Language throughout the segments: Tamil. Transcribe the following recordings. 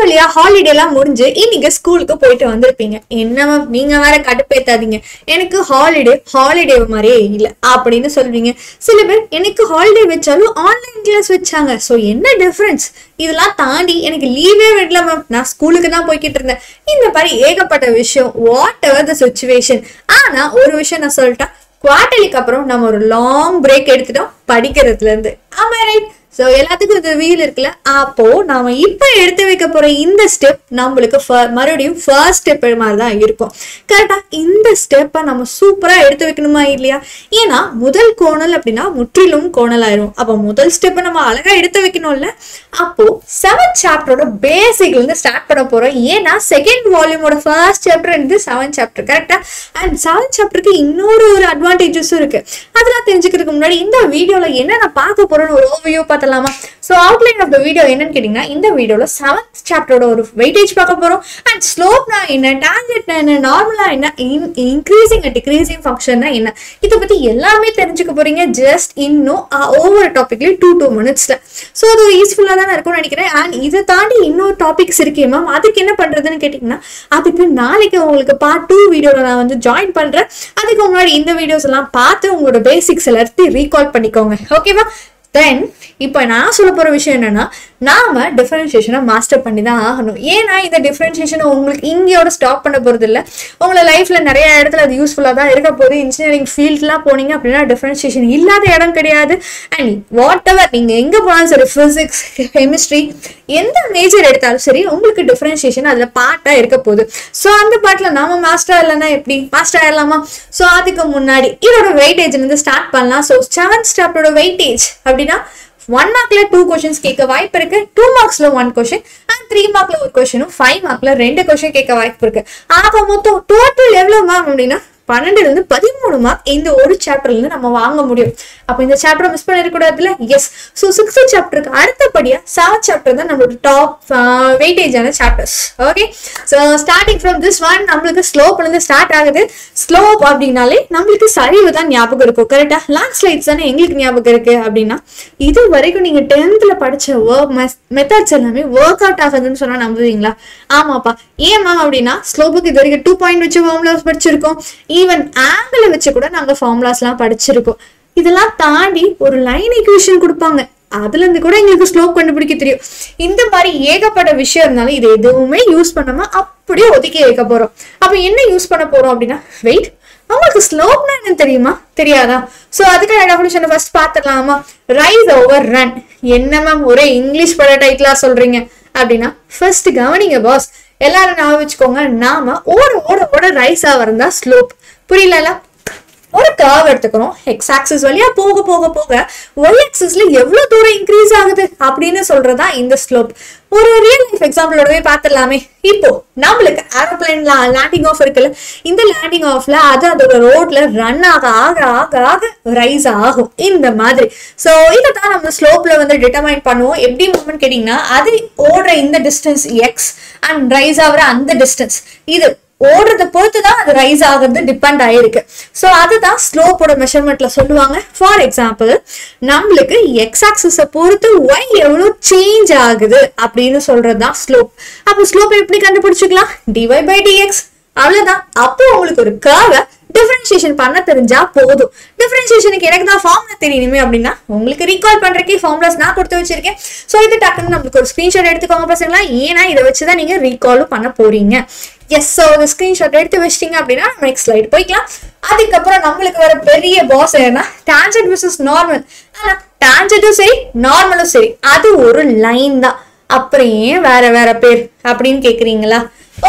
வழியா ஹாலிடே எல்லாம் முடிஞ்சு இன்னைக்கு ஸ்கூலுக்கு போயிட்டு வந்திருப்பீங்க. என்ன மேம் நீங்க வேற கடுப்பேத்தாதீங்க, எனக்கு ஹாலிடே ஹாலிடே மாதிரியே இல்லை அப்படின்னு சொல்வீங்க. சில பேர் எனக்கு ஹாலிடே வச்சாலும் ஆன்லைன் கிளாஸ் வச்சாங்க, ஸோ என்ன டிஃபரன்ஸ், இதெல்லாம் தாண்டி எனக்கு லீவே விடல மேம், நான் ஸ்கூலுக்கு தான் போய்கிட்டு இருந்தேன். இந்த மாதிரி ஏகப்பட்ட விஷயம், வாட் எவர் த சுச்சுவேஷன். ஆனா ஒரு விஷயம் நான் சொல்லிட்டா, குவார்டர்லிக்கு அப்புறம் நம்ம ஒரு லாங் பிரேக் எடுத்துட்டோம் படிக்கிறதுல இருந்து. ஆமா ரைட். ஸோ எல்லாத்துக்கும் இது வீல் இருக்குல்ல, அப்போ நாம இப்போ எடுத்து வைக்க போற இந்த ஸ்டெப் நம்மளுக்கு மறுபடியும் ஃபர்ஸ்ட் ஸ்டெப் மாதிரி தான் இருக்கும். கரெக்டா இந்த ஸ்டெப்பை நம்ம சூப்பரா எடுத்து வைக்கணுமா இல்லையா? ஏன்னா முதல் கோணல் அப்படின்னா முற்றிலும் கோணல் ஆயிரும். அப்போ முதல் ஸ்டெப்பை நம்ம அழகா எடுத்து வைக்கணும்ல. அப்போ 7th சாப்டரோட பேசிக்ல இருந்து ஸ்டார்ட் பண்ண போறோம். ஏன்னா செகண்ட் வால்யூமோட ஃபர்ஸ்ட் சாப்டர் இருந்து 7th சாப்டர். கரெக்டா? அண்ட் 7th சாப்டருக்கு இன்னொரு ஒரு அட்வான்டேஜஸும் இருக்கு. அதெல்லாம் தெரிஞ்சுக்கிறதுக்கு முன்னாடி இந்த வீடியோல என்ன நான் பார்க்க போறேன்னு ஒரு ஓவியூ So outline of the video என்னன்னு கேட்டீங்கன்னா, இந்த வீடியோல 7th சாப்டரோட ஒரு வெயிட்டேஜ் பார்க்க போறோம். அண்ட் ஸ்லோப்னா என்ன, டான்ஜென்ட்னா என்ன, நார்மலா என்ன, இன்க்ரீசிங் அண்ட் டிக்ரீசிங் ஃபங்க்ஷன்னா என்ன, இதை பத்தி எல்லாமே தெரிஞ்சுக்க போறீங்க. ஜஸ்ட் இன்னும் ஒவ்வொரு டாபிக்லயும் 2 minutesல. ஸோ அது யூஸ்ஃபுல்லா தான் இருக்கும்னு நினைக்கிறேன். அண்ட் இதை தாண்டி இன்னொரு டாபிக்ஸ் இருக்கே மேம், அதுக்கு என்ன பண்றதுன்னு கேட்டீங்கன்னா, அதுக்கு நாளைக்கு உங்களுக்கு பார்ட் 2 வீடியோல நான் வந்து ஜாயின் பண்றேன். அதுக்கு முன்னாடி இந்த வீடியோஸ் எல்லாம் பார்த்து உங்களோட பேசிக்ஸ் எல்லாத்தையும் ரீகால் பண்ணிக்கோங்க. ஓகேவா? தென் இப்போ நான் சொல்ல போகிற விஷயம் என்னன்னா, நாம டிஃபரன்ஷியேஷனை மாஸ்டர் பண்ணி தான் ஆகணும். ஏன்னா இந்த டிஃபரன்ஷியேஷனை உங்களுக்கு இங்கேயோட ஸ்டாப் பண்ண போகிறது இல்லை. உங்களை லைஃப்ல நிறைய இடத்துல அது யூஸ்ஃபுல்லாக தான் இருக்க போகுது. இன்ஜினியரிங் ஃபீல்ட்லாம் போனீங்க அப்படின்னா டிஃபரன்ஷியேஷன் இல்லாத இடம் கிடையாது. அண்ட் வாட் எவர் நீங்கள் எங்கே போனாலும் சரி, ஃபிசிக்ஸ், கெமிஸ்ட்ரி, எந்த மேஜர் எடுத்தாலும் சரி, உங்களுக்கு டிஃபரன்ஷியேஷன் அதில் பார்ட்டாக இருக்க போகுது. ஸோ அந்த பார்ட்டில் நாம மாஸ்டர் ஆகலன்னா எப்படி மாஸ்டர் ஆகிடலாமா? ஸோ அதுக்கு முன்னாடி இதோட வெயிட்டேஜ்லேருந்து ஸ்டார்ட் பண்ணலாம். ஸோ 7th சாப்டரோட வெயிட்டேஜ் அப்படின்னா 1 markல 2 questions கேட்க வாய்ப்பு இருக்கு, 2 marksல 1 question, 3 markல 1 question, 5 markல 2 question கேட்க வாய்ப்பு இருக்கு. ஆக மொத்தம் டோட்டல் எவ்வளவு மேம் அப்படின்னா 12ல இருந்து 13 mark இந்த ஒரு சாப்டர்ல இருந்து நம்ம வாங்க முடியும். அப்ப இந்த சாப்டரை மிஸ் பண்ணிடக்கூடாதுல. எஸ். ஸோ 6th சாப்டருக்கு அடுத்தபடியா 7th சாப்டர் தான் நம்மளோட டாப் வெயிட்டேஜான chapters. Okay. So starting from this one நம்மளுக்கு ஸ்லோப்ல இருந்து ஸ்டார்ட் ஆகுது. ஸ்லோப் அப்படின்னாலே நம்மளுக்கு சரிவு தான் ஞாபகம் இருக்கும். கரெக்டா? லாங் ஸ்லைட்ஸ் தானே எங்களுக்கு ஞாபகம் இருக்கு. அப்படின்னா இது வரைக்கும் நீங்க 10th படிச்ச மெத்தட்ஸ் எல்லாமே ஒர்க் அவுட் ஆகுதுன்னு சொன்னா நம்புவீங்களா? ஆமாப்பா. ஏன் மேம் அப்படின்னா ஸ்லோப்புக்கு இது வரைக்கும் 2 point வச்சு ஃபார்முலாஸ் படிச்சிருக்கோம். ஈவன் ஆங்கிளை வச்சு கூட நாங்கள் ஃபார்முலாஸ்லாம் படிச்சிருக்கோம். இதெல்லாம் தாண்டி ஒரு லைன் ஈக்குவேஷன் கொடுப்பாங்க, அதுல இருந்து கூட எங்களுக்கு ஸ்லோப் கண்டுபிடிக்க தெரியும். இந்த மாதிரி ஏகப்பட்ட விஷயம் இருந்தாலும் இது எதுவுமே யூஸ் பண்ணாம அப்படியே ஒதுக்கி வைக்க போறோம். அப்ப என்ன யூஸ் பண்ண போறோம் அப்படின்னா, வெயிட். உங்களுக்கு ஸ்லோப்னா என்னன்னு தெரியுமா? தெரியாதா? ஸோ அதுக்கான டெஃபினிஷனை ஃபர்ஸ்ட் பார்த்துக்கலாமா? Rise over run. என்ன மேம் ஒரே இங்கிலீஷ் பட டைட்டிலா சொல்றீங்க அப்படின்னா, ஃபர்ஸ்ட் கவனிங்க பாஸ், எல்லாரும் ஞாபகம் வச்சுக்கோங்க, நாம ஓட ஓட ஓட ரைஸ் ஆகிறதா ஸ்லோப். புரியல? ஒரு கர்வ் எடுத்துக்கிறோம், எக்ஸ் ஆக்சிஸ் வழியா போக போக போக ஒய் ஆக்சிஸ்ல எவ்வளவு தூரம் இன்க்ரீஸ் ஆகுது அப்படின்னு சொல்றதா இந்த ஸ்லோப். ஒரு ரியல் லைஃப் எக்ஸாம்பிளோடவே பார்த்துடலாமே. இப்போ நம்மளுக்கு ஏரோப்ளைன்ல லேண்டிங் ஆஃப் இருக்குல்ல, இந்த லேண்டிங் ஆஃப்ல அது அதோட ரோட்ல ரன் ஆக ஆக ஆக ஆக ரைஸ் ஆகும் இந்த மாதிரி. ஸோ இதை தான் நம்ம ஸ்லோப்ல வந்து டிட்டர்மைன் பண்ணுவோம். எப்படி மூமெண்ட் கேட்டீங்கன்னா, அது ஓடுற இந்த டிஸ்டன்ஸ் எக்ஸ் அண்ட் ரைஸ் ஆகுற அந்த டிஸ்டன்ஸ், இது ஓடுறத பொறுத்துதான் அது ரைஸ் ஆகுறது டிபெண்ட் ஆயிருக்கு. ஸோ அதுதான் ஸ்லோப்போட மெஷர்மெண்ட்ல சொல்லுவாங்க. ஃபார் எக்ஸாம்பிள் நம்மளுக்கு எக்ஸ் ஆக்சிஸை பொறுத்து ஒய் எவ்வளோ சேஞ்ச் ஆகுது அப்படின்னு சொல்றதுதான் ஸ்லோப். அப்போ ஸ்லோப் எப்படி கண்டுபிடிச்சிக்கலாம்? டிவை பை டிஎக்ஸ், அவ்வளவுதான். அப்போ உங்களுக்கு ஒரு கர்வை டிஃபரன்ஷியேஷன் பண்ண தெரிஞ்சா போதும். டிஃபரன்ஷியேஷனுக்கு எனக்கு தான் ஃபார்முலா தெரியணுமே அப்படின்னா, உங்களுக்கு ரீகால் பண்றதுக்கு ஃபார்முலாஸ் நான் கொடுத்து வச்சிருக்கேன். ஸோ இது டக்குன்னு நம்மளுக்கு ஒரு ஸ்கிரீன்ஷாட் எடுத்துக்கோங்க பசங்களா, ஏன்னா இதை வச்சுதான் நீங்க ரீகாலும் பண்ண போறீங்க. எஸ். ஸோ ஒரு ஸ்கிரீன்ஷாட் எடுத்து வச்சிட்டீங்க அப்படின்னா நெக்ஸ்ட் ஸ்லைடு போய்க்கலாம். அதுக்கப்புறம் நம்மளுக்கு வர பெரிய பாஸ் என்னன்னா டான்ஜென்ட் வெர்சஸ் நார்மல். ஆனா டான்ஜென்ட்டும் சரி நார்மலும் சரி அது ஒரு லைன் தான், அப்புறம் ஏன் வேற வேற பேர் அப்படின்னு கேக்குறீங்களா?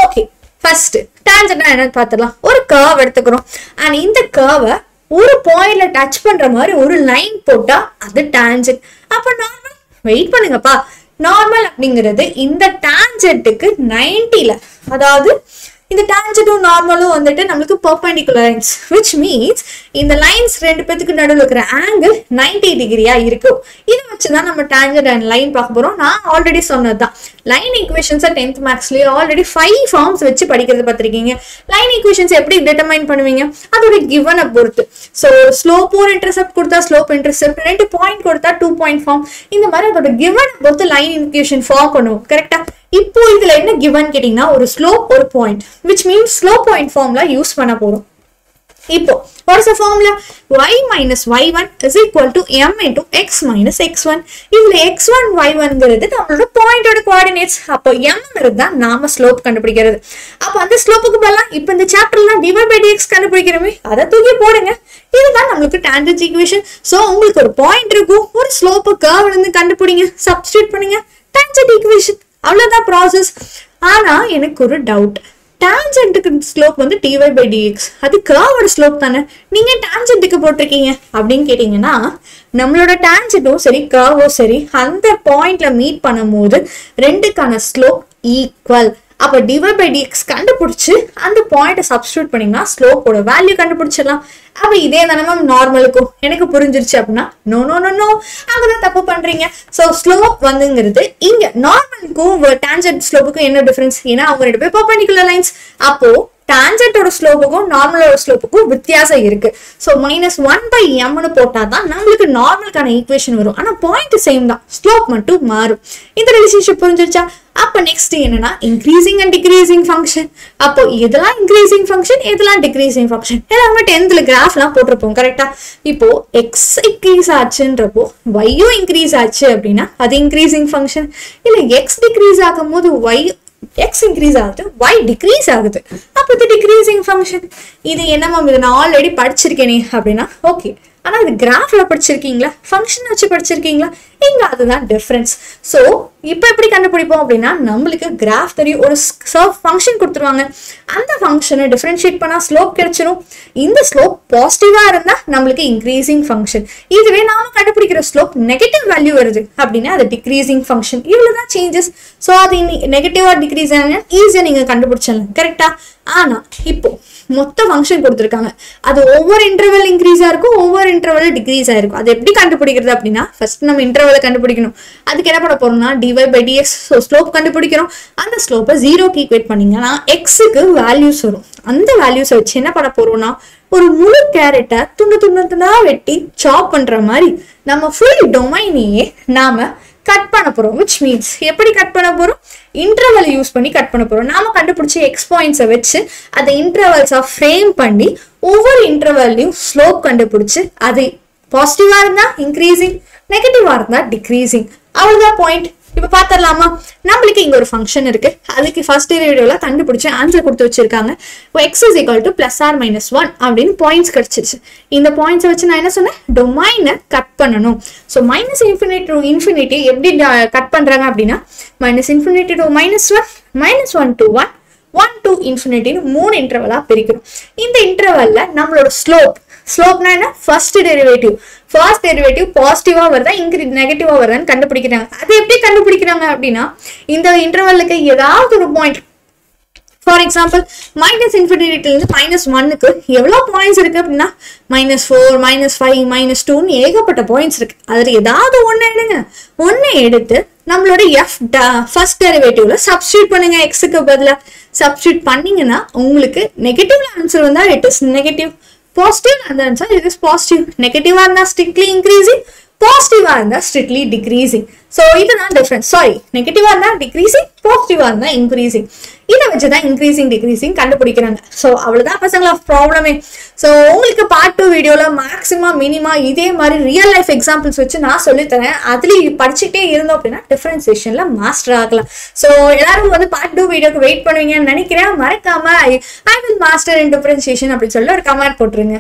ஓகே, ஃபர்ஸ்ட் டான்ஜென்ட்னா என்னன்னு பார்த்துடலாம். ஒரு கர்வ் எடுத்துக்கிறோம், அண்ட் இந்த கர்வை ஒரு பாயிண்ட்ல டச் பண்ற மாதிரி ஒரு லைன் போட்டா அது டான்ஜென்ட். அப்ப நார்மல், வெயிட் பண்ணுங்கப்பா, நார்மல் அப்படிங்கிறது இந்த டான்ஜென்ட்டுக்கு 90ல, அதாவது இந்த டான்ஜென்ட்டும் நார்மலும் வந்துட்டு நம்மளுக்கு பெர்பெண்டிகுலர் லைன்ஸ், which means இந்த லைன்ஸ் ரெண்டு பேத்துக்கு நடுவில் இருக்கிற ஆங்கிள் 90 டிகிரியா இருக்கும். இதை வச்சுதான் நம்ம டான்ஜென்ட் அண்ட் லைன் பார்க்க போறோம். நான் ஆல்ரெடி சொன்னதுதான், லைன் ஈக்குவேஷன்ஸை 10th marksலயே ஆல்ரெடி 5 forms வச்சு படிக்கிறது பார்த்திருக்கீங்க. லைன் ஈக்குவேஷன்ஸ் எப்படி டிட்டர்மைன் பண்ணுவீங்க? அதோட கிவனை பொறுத்து. ஸோ ஸ்லோப் ஒரு இன்டர்செப்ட் கொடுத்தா ஸ்லோப் இன்டர்செப்ட், 2 point கொடுத்தா 2 point form, இந்த மாதிரி அதோட கிவனை பொறுத்து லைன் ஈக்குவேஷன் ஃபார்ம் பண்ணுவோம். கரெக்டா? இப்போ இதுல என்ன given கேட்டிங்கன்னா ஒரு slope ஒரு point, which means slope point formula use பண்ண போறோம். இப்போ what is the formula? y minus y1 is equal to m into x minus x1. இதுல x1 y1 ங்கிறது நம்மளோட பாயிண்டோட கோஆர்டினேட்ஸ். அப்போ m ங்கிறது நாம ஸ்லோப் கண்டுபிடிக்கிறது. அப்ப அந்த ஸ்லோப்புக்கு பதிலா இப்ப இந்த சாப்டர்ல டிவைட் பை dx கண்டுபிடிக்கிறோமே, அத தூக்கி போடுங்க. இதுதான் நம்மளுக்கு டான்ஜென்ட் ஈக்குவேஷன். சோ உங்களுக்கு ஒரு பாயிண்ட் இருக்கும், ஒரு ஸ்லோப்ப கர்வ்ல இருந்து கண்டுபிடிங்க, சப்ஸ்டிட்யூட் பண்ணுங்க, டான்ஜென்ட் ஈக்குவேஷன். அவ்வளவுதான் ப்ராசஸ். ஆனா எனக்கு ஒரு டவுட், டான்ஜென்ட்டுக்கு ஸ்லோப் வந்து dy by dx, அது கர்வோட ஸ்லோப் தானே, நீங்க டான்ஜென்ட்டுக்கு போட்டிருக்கீங்க அப்படின்னு கேட்டீங்கன்னா, நம்மளோட டான்ஜென்ட்டும் சரி கர்வோ சரி அந்த பாயிண்ட்ல மீட் பண்ணும் போது ரெண்டுக்கான ஸ்லோப் ஈக்குவல். அப்ப dy by dx கண்டுபிடிச்சு அந்த பாயிண்ட்டை சப்ஸ்டியூட் பண்ணீங்கன்னா ஸ்லோப்போட வேல்யூ கண்டுபிடிச்சிடலாம். அப்ப இதே தானே மேம் நார்மலுக்கும். எனக்கு புரிஞ்சிருச்சு அப்படின்னா நோ நோ நோ நோ, அங்கதான் தப்பு பண்றீங்க. சோ ஸ்லோப் வந்துங்கிறது இங்க நார்மலுக்கும் டான்ஜென்ட் ஸ்லோப்புக்கும் என்ன டிஃபரன்ஸ்? ஏன்னா அவங்க ரெண்டு பேர் பெர்பெண்டிகுலர் லைன்ஸ். அப்போ டான்ஜென்டோட ஸ்லோப்புக்கும் நார்மலோட ஸ்லோப்புக்கும் வித்தியாசம் இருக்கு. சோ -1/m போட்டாதான் நம்மளுக்கு நார்மலுக்கான ஈக்குவேஷன் வரும். ஆனா பாயிண்ட் சேம் தான், ஸ்லோப் மட்டும் மாறும். இந்த ரிலேஷன்ஷிப் புரிஞ்சிருச்சா? அப்ப நெக்ஸ்ட் என்னன்னா இன்க்ரீசிங் அண்ட் டிக்ரீசிங் ஃபங்க்ஷன். அப்போ இதெல்லாம் இன்க்ரீசிங் ஃபங்க்ஷன், இதெல்லாம் டிக்ரீசிங் ஃபங்க்ஷன். எல்லாமே 10th கிராஃப் எல்லாம் போட்டிருப்போம் கரெக்டா. இப்போ எக்ஸ் இன்க்ரீஸ் ஆச்சுன்றப்போ ஒய்யும் இன்க்ரீஸ் ஆச்சு அப்படின்னா அது இன்க்ரீசிங் ஃபங்க்ஷன். இல்ல எக்ஸ் டிக்ரீஸ் ஆகும் போது ஒய் x increase ஆகுது, y decrease ஆகுது, அப்ப இது decreasing function. இது என்னமா இது நான் ஆல்ரெடி படிச்சிருக்கேனே அப்படின்னா ஓகே. ஆனா இது கிராஃப்ல படிச்சிருக்கீங்களா, ஃபங்க்ஷன் வச்சு படிச்சிருக்கீங்களா, இங்க அதுதான் டிஃபரன்ஸ். சோ இப்போ எப்படி கண்டுபிடிப்போம் அப்படின்னா, நம்மளுக்கு கிராஃப் தெரியும், ஒரு சர்வ் ஃபங்க்ஷன் கொடுத்துருவாங்க, அந்த ஃபங்க்ஷனை டிஃபரன்ஷியேட் பண்ணா ஸ்லோப் கிடைச்சிடும். இந்த ஸ்லோப் பாசிட்டிவா இருந்தா நம்மளுக்கு இன்க்ரீசிங் ஃபங்க்ஷன், இதுவே நாம கண்டுபிடிக்கிற ஸ்லோப் நெகட்டிவ் வேல்யூ வருது அப்படின்னா அது டிக்ரீசிங் ஃபங்க்ஷன். இவ்வளவுதான் சேஞ்சஸ். சோ அது நெகட்டிவா டிக்ரீஸ் ஆனா ஈஸியா நீங்க கண்டுபிடிச்சிடலாம் கரெக்டா. ஆனா இப்போ மொத்த ஃபங்க்ஷன் கொடுத்துருக்காங்க, அது ஒவ்வொரு இன்டர்வல் இன்க்ரீஸா இருக்கும், ஒவ்வொரு இன்டர்வல் டிக்ரீஸ் ஆயிருக்கும். அது எப்படி கண்டுபிடிக்கிறது அப்படின்னா, ஃபர்ஸ்ட் நம்ம இன்டர்வலை கண்டுபிடிக்கணும். அதுக்கு என்ன பண்ண போறோம்னா dy by dx. So slope கண்டுபிடிக்கிறோம், அந்த ஸ்லோப்பை 0க்கு ஈக்குவேட் பண்ணீங்கன்னா எக்ஸுக்கு வேல்யூஸ் வரும். அந்த வேல்யூஸை வச்சு என்ன பண்ண போறோம்னா ஒரு முழு கேரட்டை துண்டு துண்டு துண்டா வெட்டி சாப் பண்ற மாதிரி நம்ம ஃபுல் டொமைனையே நாம கட் பண்ண போறோம். விச் மீன்ஸ் எப்படி கட் பண்ண போறோம், இன்டர்வல் யூஸ் பண்ணி கட் பண்ண போறோம். நாம கண்டுபிடிச்ச எக்ஸ் பாயிண்ட்ஸை வச்சு அதை இன்டர்வல்ஸா ஃப்ரேம் பண்ணி ஒவ்வொரு இன்டர்வல்லையும் ஸ்லோப் கண்டுபிடிச்சு அது பாசிட்டிவா இருந்தா இன்க்ரீசிங், நெகட்டிவா இருந்தா டிக்ரீசிங். அவ்வளவுதான் பாயிண்ட். இப்ப பாத்திரலாமா, நம்மளுக்கு இங்க ஒரு ஃபங்க்ஷன் இருக்கு, அதுக்கு ஃபர்ஸ்ட் டெரிவேட்டிவ்ல கண்டுபிடிச்சு ஆன்சர் கொடுத்து வச்சிருக்காங்க. x is equal to +or -1 அப்படின்னு பாயிண்ட்ஸ் கிடைச்சிச்சு. இந்த பாயிண்ட்ஸை வச்சு நான் என்ன சொன்னேன், டொமைனை கட் பண்ணணும். சோ -∞ to ∞ எப்படி கட் பண்றாங்க அப்படின்னா -∞ to -1, -1 to 1, 1 to ∞ மூணு இன்டர்வலா பிரிக்கிறோம். இந்த இன்டர்வல்ல நம்மளோட ஸ்லோப்னா என்ன, ஃபர்ஸ்ட் டெரிவேட்டிவ் பாசிட்டிவா வருதா நெகட்டிவா வருதான்னு கண்டுபிடிக்கிறாங்க. அது எப்படி கண்டுபிடிக்கிறாங்க அப்படின்னா, இந்த இன்டர்வலுக்கு ஏதாவது ஒரு பாயிண்ட், ஃபார் எக்ஸாம்பிள் -∞ to -1க்கு எவ்வளவு பாயிண்ட்ஸ் இருக்கு அப்படின்னா -4, -5, -2ன்னு ஏகப்பட்ட பாயிண்ட்ஸ் இருக்கு. அதுல ஏதாவது ஒண்ணு எடுங்க, ஒண்ணு எடுத்து நம்மளோட ஃபர்ஸ்ட் டெரிவேட்டிவ்ல சப்ஸ்டியூட் பண்ணுங்க, எக்ஸுக்கு பதிலா சப்ஸ்டியூட் பண்ணீங்கன்னா உங்களுக்கு நெகட்டிவ் ஆன்சர் வந்தா இட் இஸ் நெகட்டிவ், பாசிட்டிவ் அந்த ஆன்சர் இட் இஸ் பாசிட்டிவ். நெகட்டிவா இருந்தா ஸ்ட்ரிக்ட்லி இன்க்ரீசிங், பாசிட்டிவா இருந்தா ஸ்ட்ரிக்ட்லி டிக்ரீசிங். சோ இதுதான் டிஃபரன்ஸ். சாரி, நெகட்டிவா இருந்தா டிக்ரீசிங், பாசிட்டிவா இருந்தா இன்க்ரீசிங். இதை வச்சுதான் இன்க்ரீசிங் டிக்ரீசிங் கண்டுபிடிக்கிறாங்க. சோ அவ்வளவுதான் பசங்களா ப்ராப்ளமே. சோ உங்களுக்கு பார்ட் 2 வீடியோல மேக்ஸிமா மினிமா இதே மாதிரி ரியல் லைஃப் எக்ஸாம்பிள்ஸ் வச்சு நான் சொல்லி தரேன். அதுலயும் படிச்சுட்டே இருந்தோம் அப்படின்னா டிஃபரன்சியேஷன்ல மாஸ்டர் ஆகலாம். சோ எல்லாரும் வந்து பார்ட் 2 வீடியோக்கு வெயிட் பண்ணுவீங்கன்னு நினைக்கிறேன். மறக்காம I will master in differentiation அப்படின்னு சொல்லி ஒரு கமெண்ட் போட்டுருங்க.